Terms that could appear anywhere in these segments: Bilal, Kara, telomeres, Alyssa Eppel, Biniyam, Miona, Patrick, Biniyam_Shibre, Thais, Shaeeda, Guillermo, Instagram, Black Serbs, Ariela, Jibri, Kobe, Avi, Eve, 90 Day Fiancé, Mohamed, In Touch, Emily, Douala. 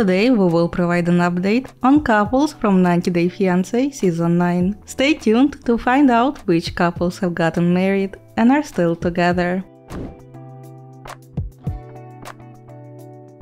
Today we will provide an update on couples from 90 Day Fiancé Season 9. Stay tuned to find out which couples have gotten married and are still together.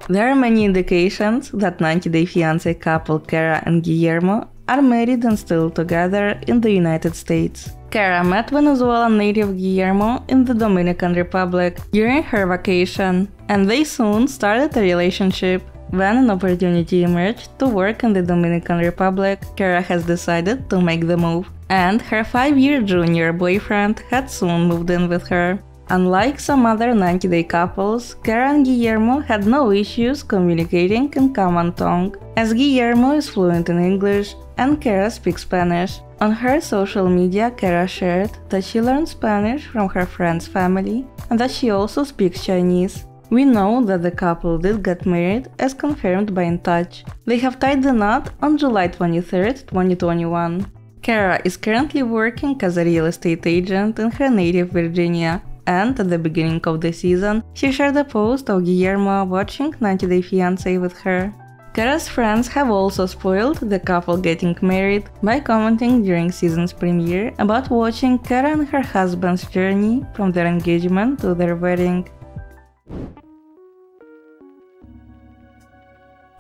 There are many indications that 90 Day Fiancé couple Kara and Guillermo are married and still together in the United States. Kara met Venezuelan native Guillermo in the Dominican Republic during her vacation, and they soon started a relationship. When an opportunity emerged to work in the Dominican Republic, Kara has decided to make the move, and her 5-year junior boyfriend had soon moved in with her. Unlike some other 90-day couples, Kara and Guillermo had no issues communicating in common tongue, as Guillermo is fluent in English and Kara speaks Spanish. On her social media, Kara shared that she learned Spanish from her friend's family and that she also speaks Chinese. We know that the couple did get married, as confirmed by In Touch. They have tied the knot on July 23, 2021. Kara is currently working as a real estate agent in her native Virginia, and at the beginning of the season, she shared a post of Guillermo watching 90 Day Fiancé with her. Kara's friends have also spoiled the couple getting married by commenting during season's premiere about watching Kara and her husband's journey from their engagement to their wedding.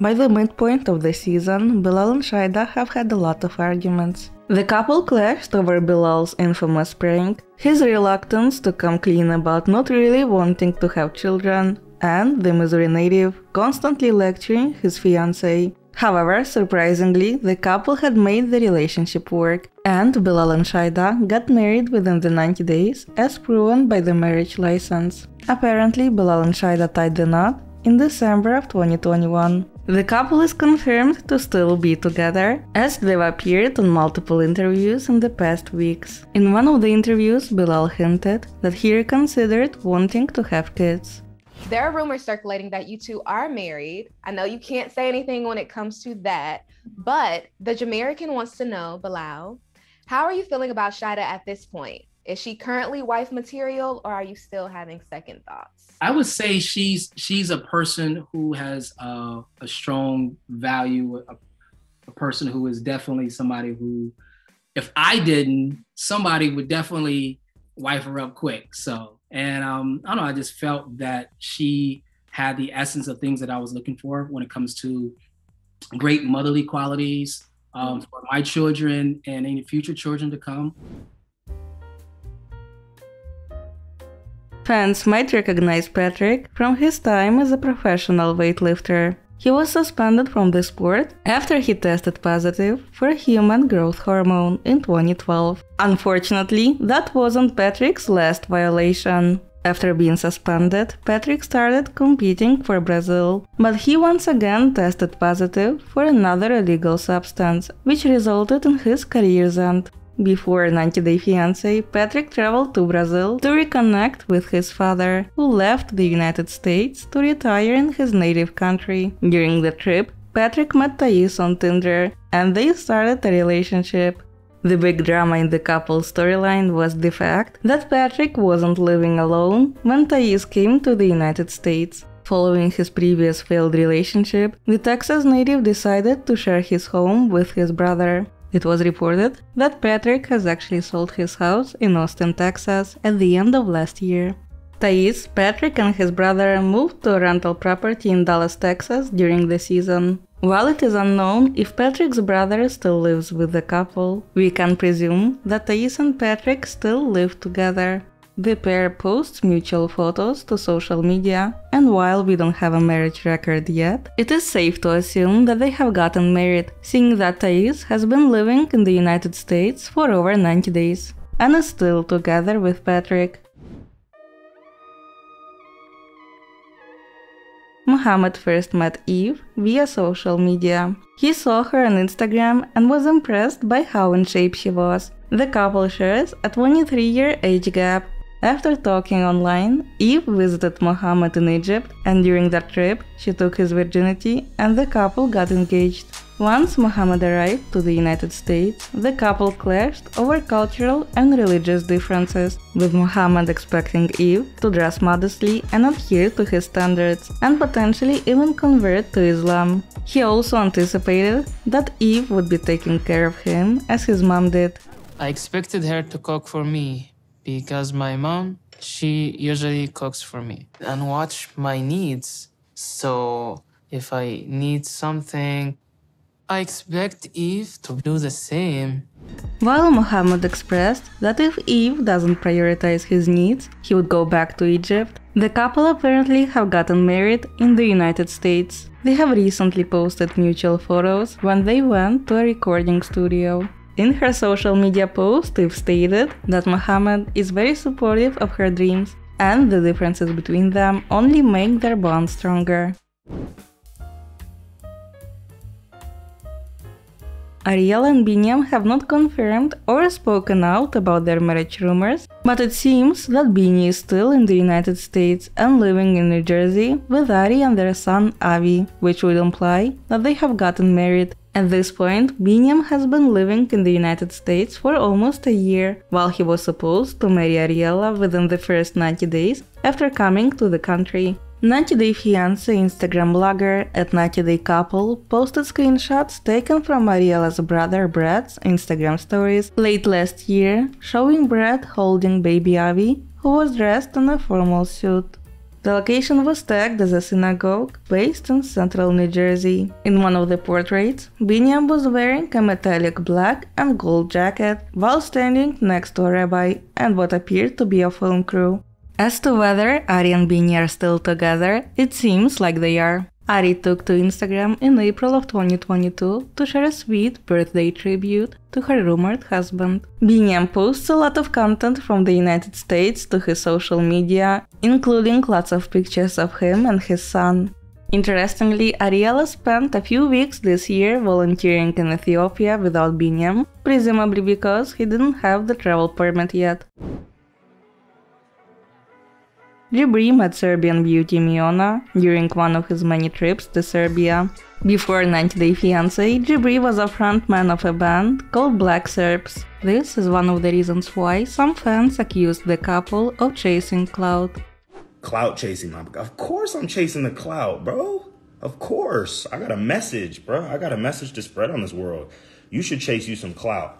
By the midpoint of the season, Bilal and Shaeeda have had a lot of arguments. The couple clashed over Bilal's infamous prank, his reluctance to come clean about not really wanting to have children, and the Missouri native constantly lecturing his fiancée. However, surprisingly, the couple had made the relationship work, and Bilal and Shaeeda got married within the 90 days, as proven by the marriage license. Apparently, Bilal and Shaeeda tied the knot in December of 2021. The couple is confirmed to still be together, as they've appeared on multiple interviews in the past weeks. In one of the interviews, Bilal hinted that he reconsidered wanting to have kids. There are rumors circulating that you two are married. I know you can't say anything when it comes to that, but the Jamaican wants to know, Bilal, how are you feeling about Shaeeda at this point? Is she currently wife material, or are you still having second thoughts? I would say she's a person who has a strong value, a person who is definitely somebody who, if I didn't, somebody would definitely wife her up quick. So, and I don't know, I just felt that she had the essence of things that I was looking for when it comes to great motherly qualities for my children and any future children to come. Fans might recognize Patrick from his time as a professional weightlifter. He was suspended from the sport after he tested positive for human growth hormone in 2012. Unfortunately, that wasn't Patrick's last violation. After being suspended, Patrick started competing for Brazil, but he once again tested positive for another illegal substance, which resulted in his career's end. Before 90 Day Fiancé, Patrick traveled to Brazil to reconnect with his father, who left the United States to retire in his native country. During the trip, Patrick met Thais on Tinder, and they started a relationship. The big drama in the couple's storyline was the fact that Patrick wasn't living alone when Thais came to the United States. Following his previous failed relationship, the Texas native decided to share his home with his brother. It was reported that Patrick has actually sold his house in Austin, Texas at the end of last year. Thais, Patrick and his brother moved to a rental property in Dallas, Texas during the season. While it is unknown if Patrick's brother still lives with the couple, we can presume that Thais and Patrick still live together. The pair posts mutual photos to social media, and while we don't have a marriage record yet, it is safe to assume that they have gotten married, seeing that Thais has been living in the United States for over 90 days and is still together with Patrick. Mohamed first met Eve via social media. He saw her on Instagram and was impressed by how in shape she was. The couple shares a 23-year age gap. After talking online, Eve visited Mohamed in Egypt, and during that trip, she took his virginity and the couple got engaged. Once Mohamed arrived to the United States, the couple clashed over cultural and religious differences, with Mohamed expecting Eve to dress modestly and adhere to his standards, and potentially even convert to Islam. He also anticipated that Eve would be taking care of him as his mom did. I expected her to cook for me because my mom, she usually cooks for me and watch my needs. So if I need something, I expect Eve to do the same. While Mohamed expressed that if Eve doesn't prioritize his needs, he would go back to Egypt, the couple apparently have gotten married in the United States. They have recently posted mutual photos when they went to a recording studio. In her social media post, Eve stated that Mohamed is very supportive of her dreams, and the differences between them only make their bond stronger. Ariela and Biniyam have not confirmed or spoken out about their marriage rumors, but it seems that Bini is still in the United States and living in New Jersey with Ari and their son Avi, which would imply that they have gotten married. At this point, Biniyam has been living in the United States for almost a year, while he was supposed to marry Ariela within the first 90 days after coming to the country. 90 Day Fiancé Instagram blogger at 90 Day Couple posted screenshots taken from Ariela's brother Brad's Instagram stories late last year, showing Brad holding baby Avi, who was dressed in a formal suit. The location was tagged as a synagogue based in central New Jersey. In one of the portraits, Biniyam was wearing a metallic black and gold jacket while standing next to a rabbi and what appeared to be a film crew. As to whether Ari and Binny are still together, it seems like they are. Ari took to Instagram in April of 2022 to share a sweet birthday tribute to her rumored husband. Biniyam posts a lot of content from the United States to his social media, including lots of pictures of him and his son. Interestingly, Ariela spent a few weeks this year volunteering in Ethiopia without Biniyam, presumably because he didn't have the travel permit yet. Jibri met Serbian beauty Miona during one of his many trips to Serbia. Before 90 Day Fiancé, Jibri was a frontman of a band called Black Serbs. This is one of the reasons why some fans accused the couple of chasing clout. Clout chasing? Of course I'm chasing the clout, bro. Of course. I got a message, bro. I got a message to spread on this world. You should chase you some clout.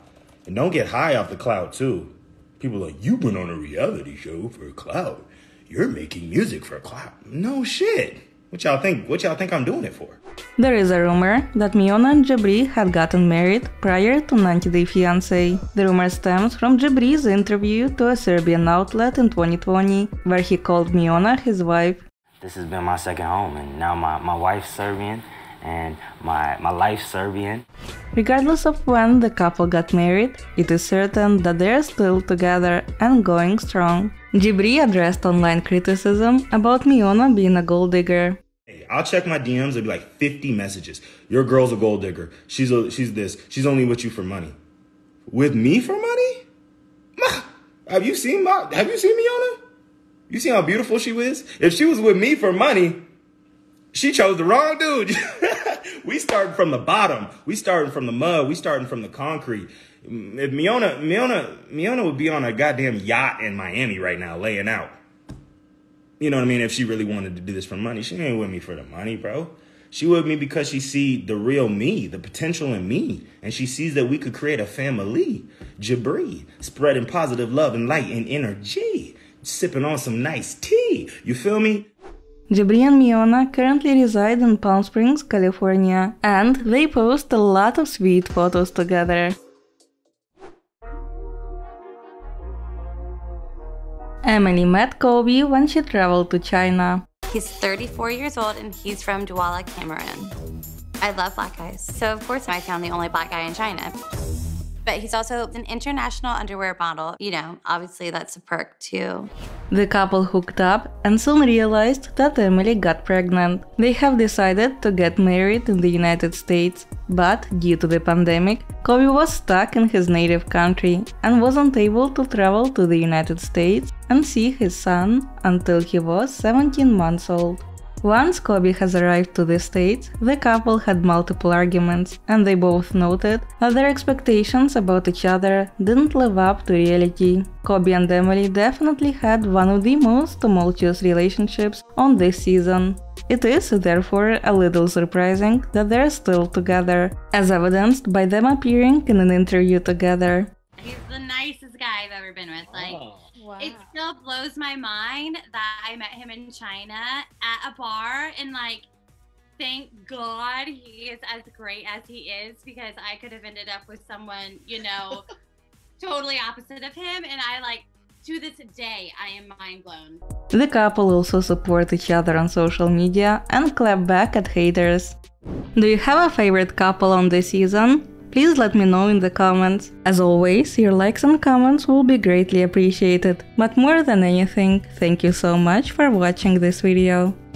And don't get high off the clout, too. People are like, you've been on a reality show for clout. You're making music for a clout. No shit. What y'all think I'm doing it for? There is a rumor that Miona and Jibri had gotten married prior to 90 Day Fiancé. The rumor stems from Jibri's interview to a Serbian outlet in 2020, where he called Miona his wife. This has been my second home, and now my wife's Serbian, and my life Serbian. Regardless of when the couple got married, it is certain that they are still together and going strong. Jibri addressed online criticism about Miona being a gold digger. Hey, I'll check my DMs, it'll be like 50 messages. Your girl's a gold digger. She's this. She's only with you for money. With me for money? Have you seen Miona? You see how beautiful she is? If she was with me for money, she chose the wrong dude. We starting from the bottom. We starting from the mud. We starting from the concrete. If Miona would be on a goddamn yacht in Miami right now, laying out. You know what I mean? If she really wanted to do this for money, she ain't with me for the money, bro. She with me because she see the real me, the potential in me. And she sees that we could create a family. Jibri, spreading positive love and light and energy. Sipping on some nice tea. You feel me? Jibri and Miona currently reside in Palm Springs, California, and they post a lot of sweet photos together. Emily met Kobe when she traveled to China. He's 34 years old and he's from Douala, Cameroon. I love black guys, so of course I found the only black guy in China. But he's also an international underwear model. You know, obviously that's a perk too. The couple hooked up and soon realized that Emily got pregnant. They have decided to get married in the United States, but due to the pandemic, Kobe was stuck in his native country and wasn't able to travel to the United States and see his son until he was 17 months old. Once Kobe has arrived to the States, the couple had multiple arguments, and they both noted that their expectations about each other didn't live up to reality. Kobe and Emily definitely had one of the most tumultuous relationships on this season. It is, therefore, a little surprising that they're still together, as evidenced by them appearing in an interview together. He's the nicest guy I've ever been with. Like, wow. It still blows my mind that I met him in China at a bar, and like, thank God he is as great as he is, because I could have ended up with someone, you know, totally opposite of him, and I like, to this day, I am mind blown. The couple also support each other on social media and clap back at haters. Do you have a favorite couple on this season? Please let me know in the comments. As always, your likes and comments will be greatly appreciated. But more than anything, thank you so much for watching this video.